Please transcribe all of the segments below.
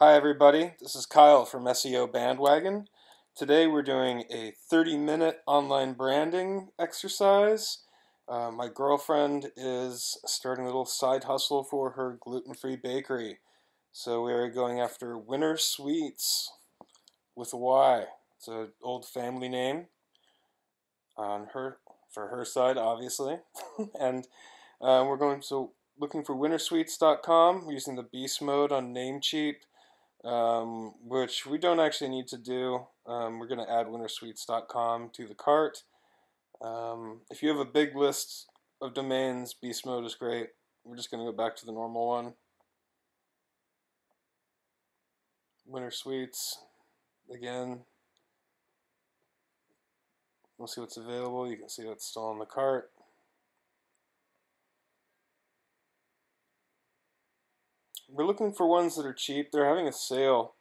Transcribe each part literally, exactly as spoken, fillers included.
Hi everybody, this is Kyle from S E O Bandwagon. Today we're doing a thirty minute online branding exercise. Uh, my girlfriend is starting a little side hustle for her gluten-free bakery. So we are going after Wynner Sweets with a Y. It's an old family name on her, for her side, obviously. and uh, we're going so looking for wynner sweets dot com using the beast mode on Namecheap. Um, which we don't actually need to do. Um, we're going to add wynner sweets dot com to the cart. Um, if you have a big list of domains, beast mode is great. We're just going to go back to the normal one. Wynner Sweets, again. We'll see what's available. You can see that's still on the cart. We're looking for ones that are cheap. They're having a sale,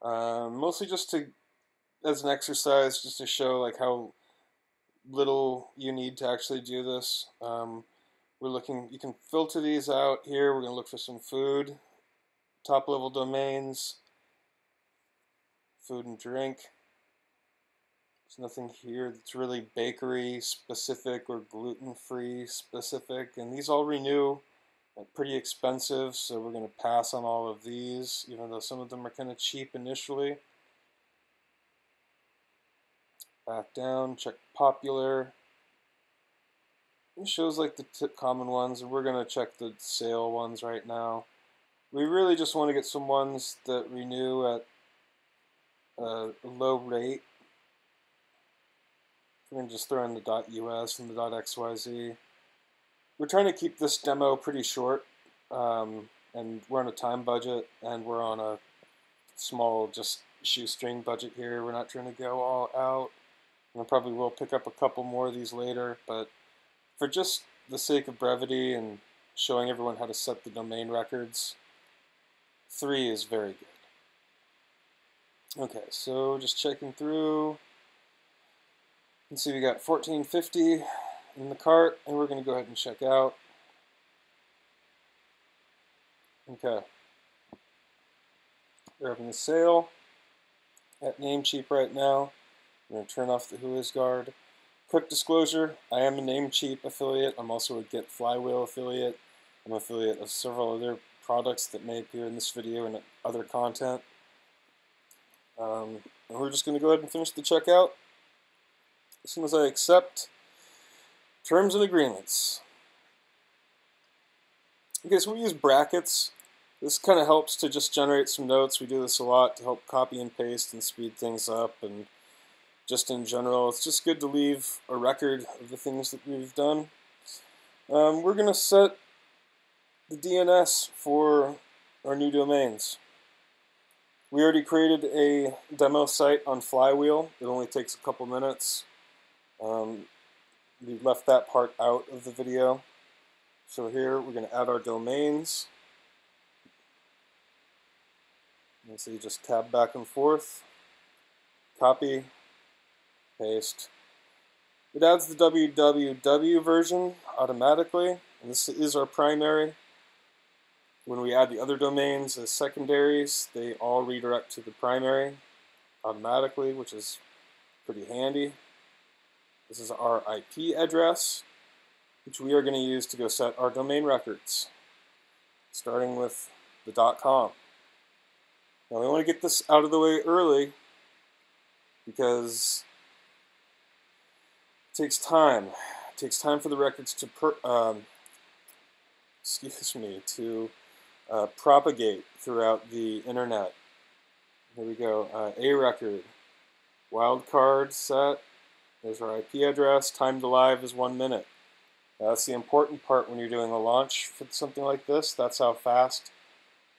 um, mostly just to, as an exercise, just to show like how little you need to actually do this. Um, we're looking. You can filter these out here. We're gonna look for some food, top level domains, food and drink. There's nothing here that's really bakery specific or gluten free specific, and these all renew. Pretty expensive, so we're going to pass on all of these, even though some of them are kind of cheap initially. Back down, check popular. It shows like the tip common ones, and we're going to check the sale ones right now. We really just want to get some ones that renew at a low rate. We're going to just throw in the .us and the .xyz. We're trying to keep this demo pretty short, um, and we're on a time budget, and we're on a small, just shoestring budget here. We're not trying to go all out. I probably will pick up a couple more of these later, but for just the sake of brevity and showing everyone how to set the domain records, three is very good. Okay, so just checking through. You can see we got fourteen fifty. In the cart, and we're going to go ahead and check out. Okay. They're having a sale at Namecheap right now. I'm going to turn off the Who Is guard. Quick disclosure, I am a Namecheap affiliate. I'm also a GetFlywheel affiliate. I'm an affiliate of several other products that may appear in this video and other content. Um, and we're just going to go ahead and finish the checkout. As soon as I accept terms and agreements. Okay, so we use brackets. This kind of helps to just generate some notes. We do this a lot to help copy and paste and speed things up, and just in general, it's just good to leave a record of the things that we've done. Um, we're going to set the D N S for our new domains. We already created a demo site on Flywheel. It only takes a couple minutes. Um, We left that part out of the video. So here we're going to add our domains. And so you just tab back and forth, copy, paste. It adds the W W W version automatically, and this is our primary. When we add the other domains as secondaries, they all redirect to the primary automatically, which is pretty handy. This is our I P address, which we are going to use to go set our domain records, starting with the .com. Now we want to get this out of the way early because it takes time. It takes time for the records to per, um, excuse me to uh, propagate throughout the internet. Here we go. Uh, a record, wildcard set. There's our I P address. Time to live is one minute. Now, that's the important part when you're doing a launch for something like this. That's how fast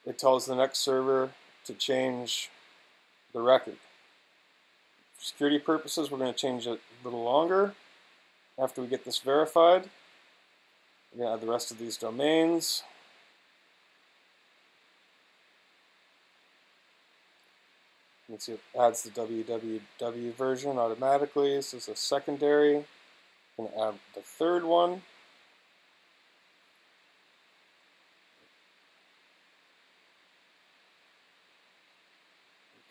it tells the next server to change the record. For security purposes, we're going to change it a little longer after we get this verified. We're going to add the rest of these domains. You can see it adds the W W W version automatically. This is a secondary. I'm going to add the third one.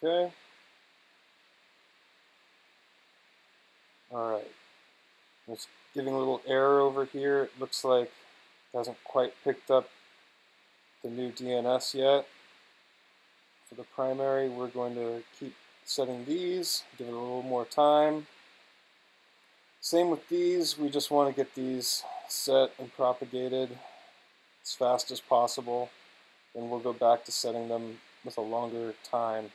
Okay. All right. It's giving a little error over here. It looks like it hasn't quite picked up the new D N S yet. For the primary, we're going to keep setting these, give it a little more time. Same with these, we just want to get these set and propagated as fast as possible, and we'll go back to setting them with a longer time.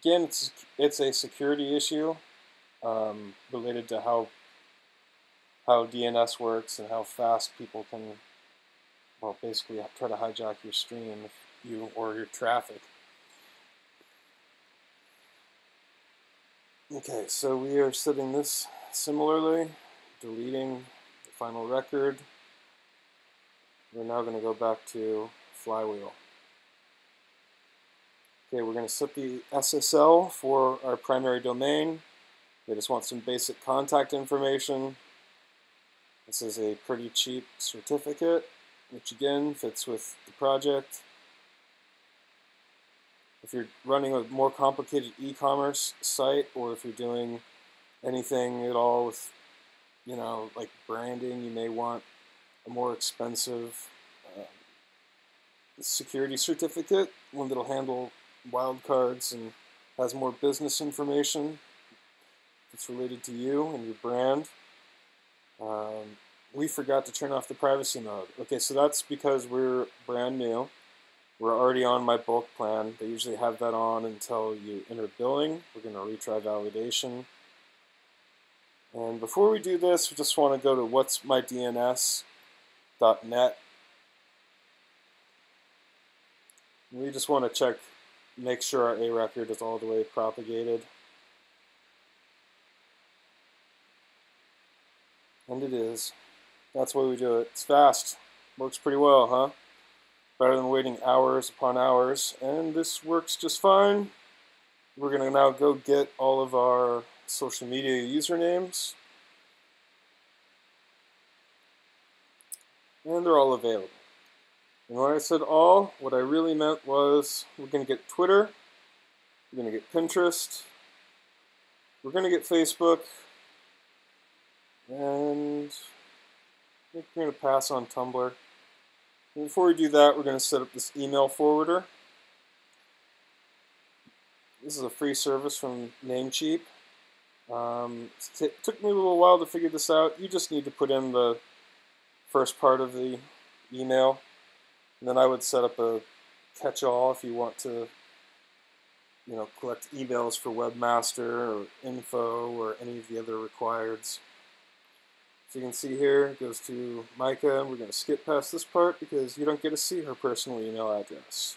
Again, it's, it's a security issue um, related to how, how D N S works and how fast people can, well, basically try to hijack your stream if you or your traffic. Okay, so we are setting this similarly, deleting the final record. We're now going to go back to Flywheel. Okay, we're going to set the S S L for our primary domain. They just want some basic contact information. This is a pretty cheap certificate, which again fits with the project. If you're running a more complicated e-commerce site, or if you're doing anything at all with, you know, like branding, you may want a more expensive uh, security certificate, one that'll handle wildcards and has more business information that's related to you and your brand. Um, we forgot to turn off the privacy mode. Okay, so that's because we're brand new. We're already on my bulk plan. They usually have that on until you enter billing. We're going to retry validation. And before we do this, we just want to go to whats my D N S dot net. We just want to check, make sure our A record is all the way propagated. And it is. That's why we do it. It's fast. Works pretty well, huh? Rather than waiting hours upon hours, and this works just fine. We're going to now go get all of our social media usernames, and they're all available. And when I said all, what I really meant was we're going to get Twitter, we're going to get Pinterest, we're going to get Facebook, and I think we're going to pass on Tumblr. Before we do that, we're going to set up this email forwarder. This is a free service from Namecheap. Um, it took me a little while to figure this out. You just need to put in the first part of the email, and then I would set up a catch-all if you want to, you know, collect emails for webmaster or info or any of the other requireds. So you can see here, it goes to Micah, and we're going to skip past this part because you don't get to see her personal email address.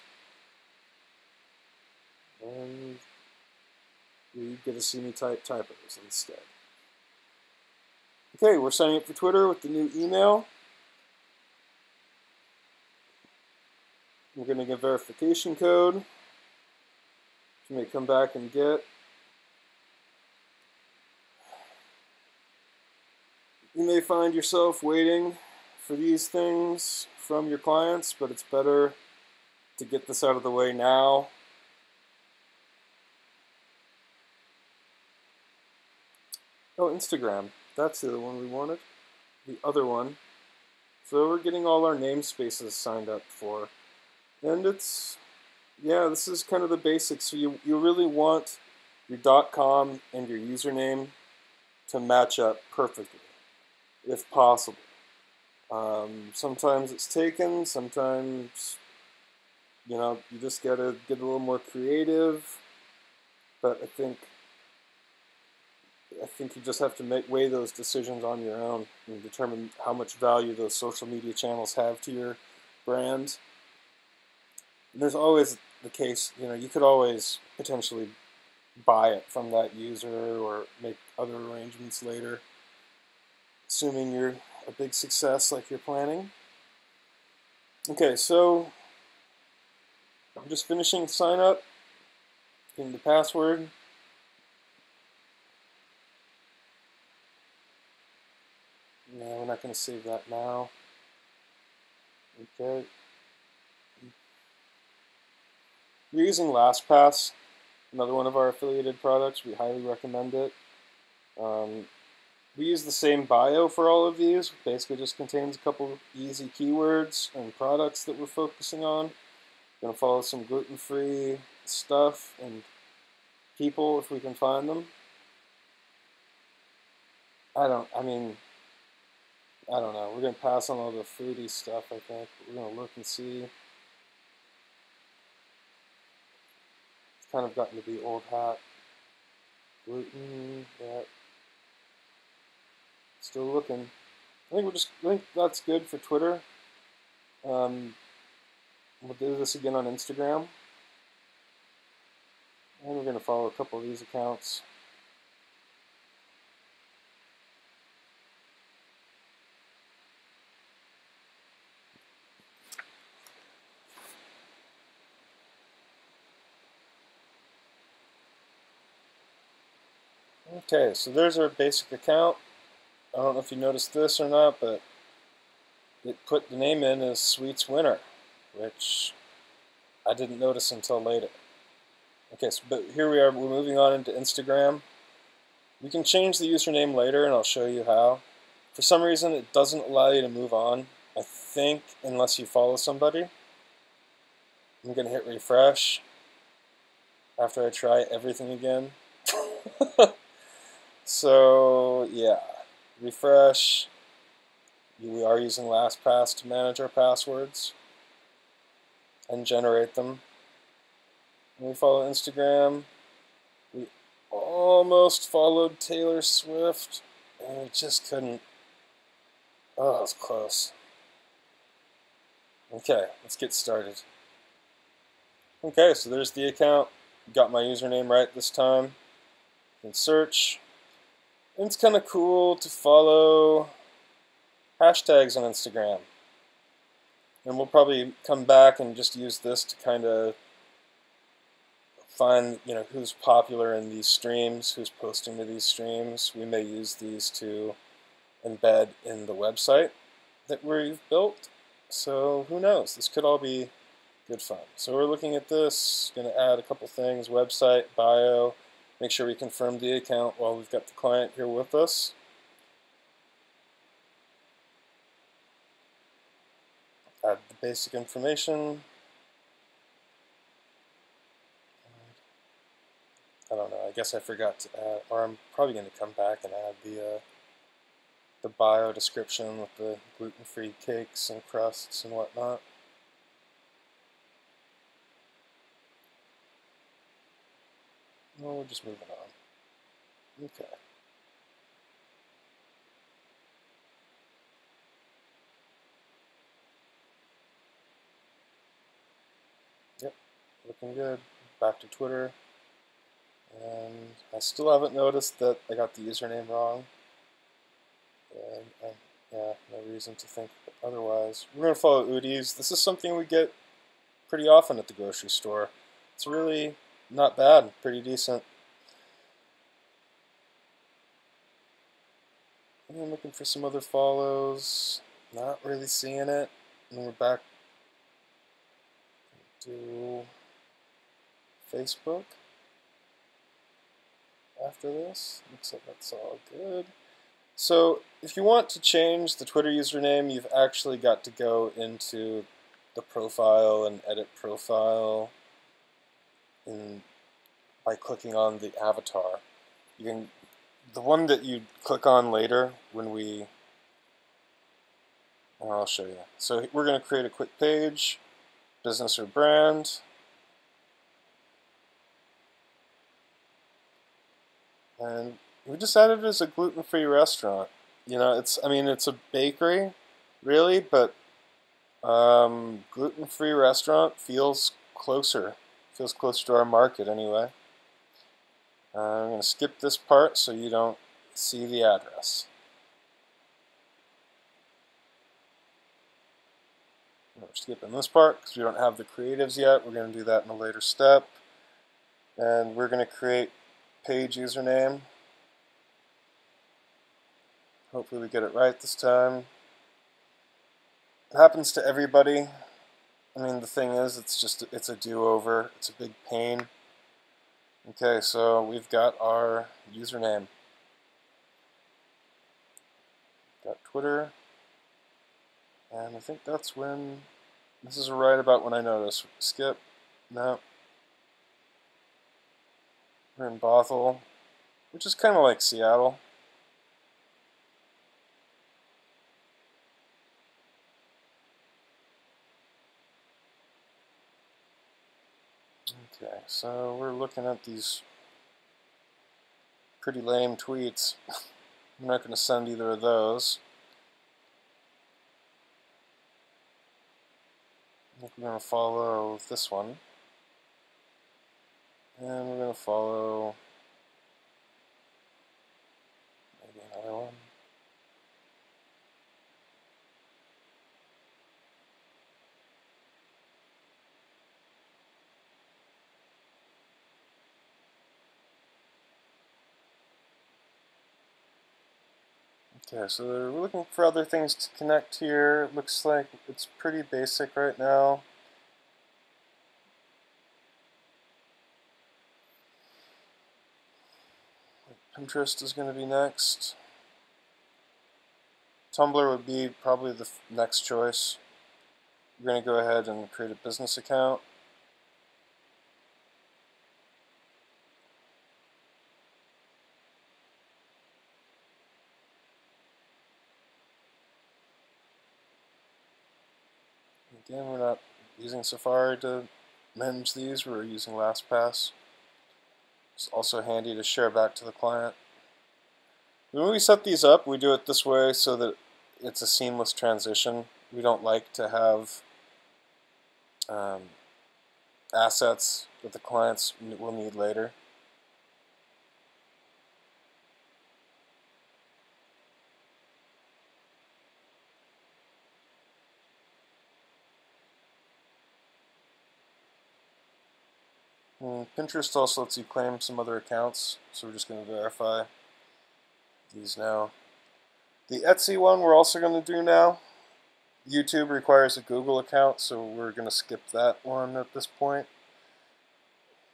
And you get to see me type typos instead. Okay, we're signing up for Twitter with the new email. We're going to get verification code, which you may come back and get. You may find yourself waiting for these things from your clients, but it's better to get this out of the way now. Oh, Instagram. That's the other one we wanted. The other one. So we're getting all our namespaces signed up for. And it's, yeah, this is kind of the basics. So you, you really want your .com and your username to match up perfectly, if possible. Um, sometimes it's taken, sometimes, you know, you just gotta get a little more creative, but I think, I think you just have to make, weigh those decisions on your own and determine how much value those social media channels have to your brand. And there's always the case, you know, you could always potentially buy it from that user or make other arrangements later, assuming you're a big success like you're planning. Okay, so I'm just finishing sign up, getting the password. No, we're not going to save that now. Okay. We're using LastPass. another one of our affiliated products. We highly recommend it. Um, we use the same bio for all of these. Basically just contains a couple easy keywords and products that we're focusing on. We're going to follow some gluten-free stuff and people if we can find them. I don't, I mean, I don't know. We're going to pass on all the foodie stuff, I think. We're going to look and see. It's kind of gotten to be old hat. Gluten, yeah. Still looking. I think we're just, I think that's good for Twitter. Um, we'll do this again on Instagram. And we're going to follow a couple of these accounts. Okay, so there's our basic account. I don't know if you noticed this or not, but it put the name in as Sweets Wynner, which I didn't notice until later. Okay, so, but here we are, we're moving on into Instagram. We can change the username later, and I'll show you how. For some reason, it doesn't allow you to move on, I think, unless you follow somebody. I'm going to hit refresh after I try everything again. So, yeah, refresh. We are using LastPass to manage our passwords and generate them. And we follow Instagram. We almost followed Taylor Swift, and we just couldn't. Oh, that was close. Okay, let's get started. Okay, so there's the account. Got my username right this time. You can search. And it's kind of cool to follow hashtags on Instagram. And we'll probably come back and just use this to kind of find, you know, who's popular in these streams, who's posting to these streams. We may use these to embed in the website that we've built. So who knows? This could all be good fun. So we're looking at this, going to add a couple things, website, bio. Make sure we confirm the account while we've got the client here with us. Add the basic information. I don't know, I guess I forgot to add, or I'm probably going to come back and add the, uh, the bio description with the gluten-free cakes and crusts and whatnot. Well, we're just moving on. Okay. Yep, looking good. Back to Twitter. And I still haven't noticed that I got the username wrong. And I, yeah, no reason to think otherwise. We're going to follow Udi's. This is something we get pretty often at the grocery store. It's really not bad, pretty decent. And I'm looking for some other follows. Not really seeing it. And we're back to Facebook after this. Looks like that's all good. So if you want to change the Twitter username, you've actually got to go into the profile and edit profile. And by clicking on the avatar, you can, the one that you click on later when we, well, I'll show you. So we're going to create a quick page, business or brand, and we decided it as a gluten-free restaurant. You know, it's, I mean, it's a bakery, really, but um, gluten-free restaurant feels closer. Feels close to our market anyway. Uh, I'm going to skip this part so you don't see the address. We're skipping this part because we don't have the creatives yet. We're going to do that in a later step. And we're going to create page username. Hopefully we get it right this time. It happens to everybody. I mean, the thing is, it's just, it's a do-over, it's a big pain. Okay, so we've got our username. Got Twitter. And I think that's when, this is right about when I noticed. Skip. No. We're in Bothell, which is kind of like Seattle. Okay, so we're looking at these pretty lame tweets. I'm not going to send either of those. I think we're going to follow this one. And we're going to follow maybe another one. Okay, so we're looking for other things to connect here. It looks like it's pretty basic right now. Pinterest is going to be next. Tumblr would be probably the next choice. We're going to go ahead and create a business account. Again, we're not using Safari to manage these, we're using LastPass. It's also handy to share back to the client. When we set these up, we do it this way so that it's a seamless transition. We don't like to have um, assets that the clients will need later. And Pinterest also lets you claim some other accounts, so we're just going to verify these now. The Etsy one we're also going to do now. YouTube requires a Google account, so we're going to skip that one at this point.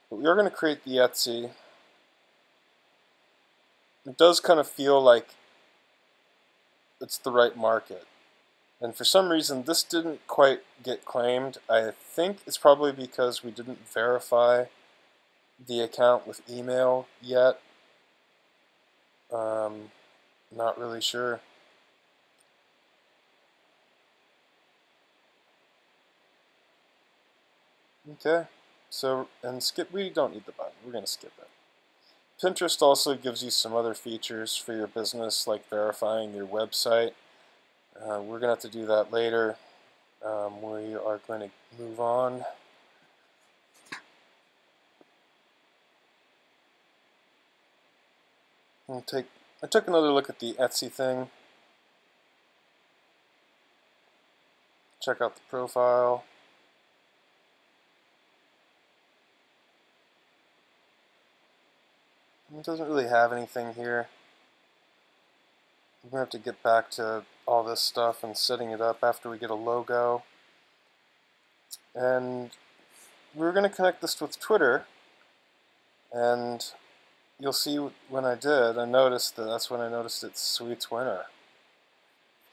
But we are going to create the Etsy. It does kind of feel like it's the right market. And for some reason, this didn't quite get claimed. I think it's probably because we didn't verify the account with email yet. Um, not really sure. Okay, so, and skip, we don't need the button, we're gonna skip it. Pinterest also gives you some other features for your business, like verifying your website. Uh, we're going to have to do that later. Um, we are going to move on. I'll take, I took another look at the Etsy thing. Check out the profile. It doesn't really have anything here. We're going to have to get back to all this stuff and setting it up after we get a logo. And we're going to connect this with Twitter. And you'll see when I did, I noticed that that's when I noticed it's Sweets Wynner.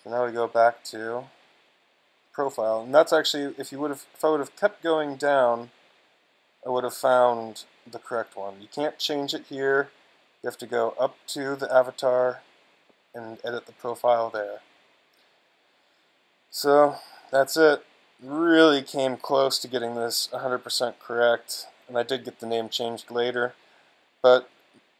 So now we go back to profile. And that's actually, if you would have, if I would have kept going down, I would have found the correct one. You can't change it here. You have to go up to the avatar and edit the profile there. So that's it. Really came close to getting this one hundred percent correct, and I did get the name changed later. But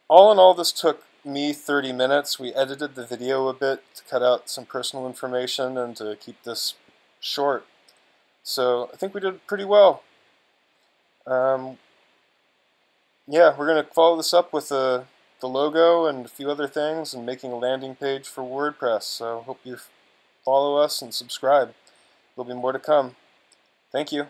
all in all, this took me thirty minutes. We edited the video a bit to cut out some personal information and to keep this short. So I think we did pretty well. Um, yeah, we're going to follow this up with a the logo and a few other things and making a landing page for WordPress. So hope you follow us and subscribe. There'll be more to come. Thank you.